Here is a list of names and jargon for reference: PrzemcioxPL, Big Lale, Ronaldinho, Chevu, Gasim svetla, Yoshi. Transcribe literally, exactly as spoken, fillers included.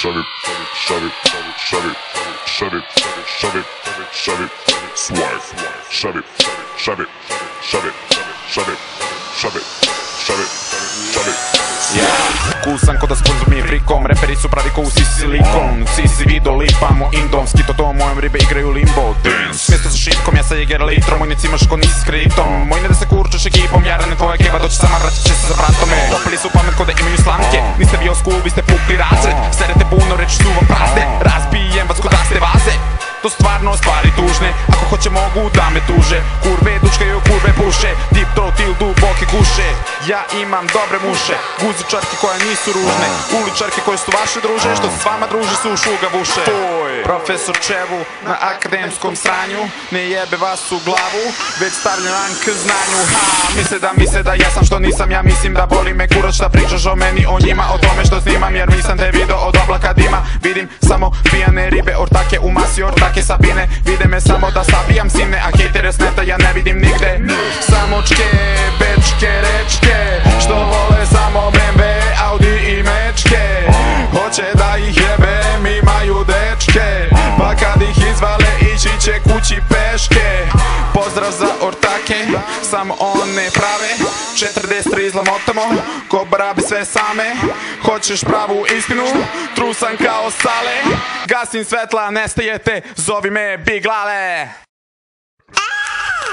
shove it, shove it, shove it, shove it, shove it, shove it, swipe, shove it, shove it, shove it, shove it, shove it, shove it, shove it. Kusan kod da sponzor mi je frikom, reperi su pravi ko u Sisilikom. Svi si vidio lipamo indom, skito to mojom ribe igraju limbo dance. Mjesto sa šipkom, ja sa jeger litrom, moj nic imaš ko nisi s kriptom. Moj ne da se kurčeš ekipom, jarane tvoja keva doći sama, vraćat će se za vratom. Popili su pamet ko da imaju slamke, niste bio skup, vi ste pukli razred. Serete puno, reći su vam prazne, razbijem vas ko da ste vaze. To stvarno stvari tužne, ako hoće mogu da me tuže. Kurve dučkaju, kurve puše, deep throat ili duboke guše. Ja imam dobre muše, guzičarke koje nisu ružne, uličarke koje su vaše druže, što se s vama druže su šugavuše. Profesor Čevu na akademskom sranju ne jebe vas u glavu, već stavljam van k znanju. Ha, misle da, misle da ja sam što nisam, ja mislim da boli me kurac šta pričaš o meni, o njima, o tome što snimam, jer nisam te video od oblaka dima. Vidim samo pijane ribe, ortake u masi, ortake Sabine, vide me samo da sabijam sine, a hejtere s neta ja ne vidim nigde. Samočke, bečke, rečke, što vole samo B M W, Audi i mečke. Hoće da ih jebem, imaju dečke, pa kad ih izvale ići će kući peške. Pozdrav za ortake, samo one prave, četrdeset tri izlamotamo, ko brabe sve same. Hoćeš pravu istinu, trusan kao sale, gasim svetla, nestajete, zovi me Big Lale.